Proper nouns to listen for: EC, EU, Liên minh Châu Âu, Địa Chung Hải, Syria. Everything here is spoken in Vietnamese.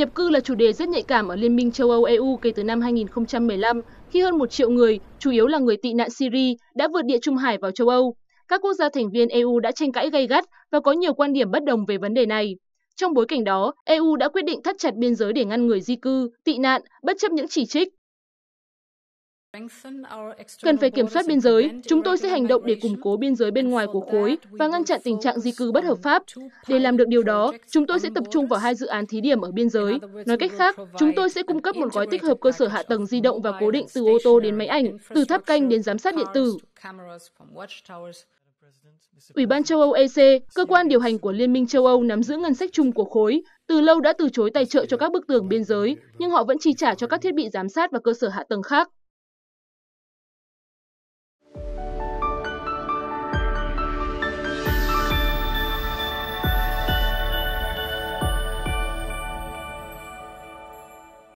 Nhập cư là chủ đề rất nhạy cảm ở Liên minh châu Âu EU kể từ năm 2015, khi hơn 1 triệu người, chủ yếu là người tị nạn Syria, đã vượt Địa Trung Hải vào châu Âu. Các quốc gia thành viên EU đã tranh cãi gay gắt và có nhiều quan điểm bất đồng về vấn đề này. Trong bối cảnh đó, EU đã quyết định thắt chặt biên giới để ngăn người di cư, tị nạn, bất chấp những chỉ trích. Cần phải kiểm soát biên giới, chúng tôi sẽ hành động để củng cố biên giới bên ngoài của khối và ngăn chặn tình trạng di cư bất hợp pháp. Để làm được điều đó, chúng tôi sẽ tập trung vào 2 dự án thí điểm ở biên giới. Nói cách khác, chúng tôi sẽ cung cấp một gói tích hợp cơ sở hạ tầng di động và cố định từ ô tô đến máy ảnh, từ tháp canh đến giám sát điện tử. Ủy ban châu Âu EC, cơ quan điều hành của Liên minh châu Âu nắm giữ ngân sách chung của khối, từ lâu đã từ chối tài trợ cho các bức tường biên giới, nhưng họ vẫn chi trả cho các thiết bị giám sát và cơ sở hạ tầng khác.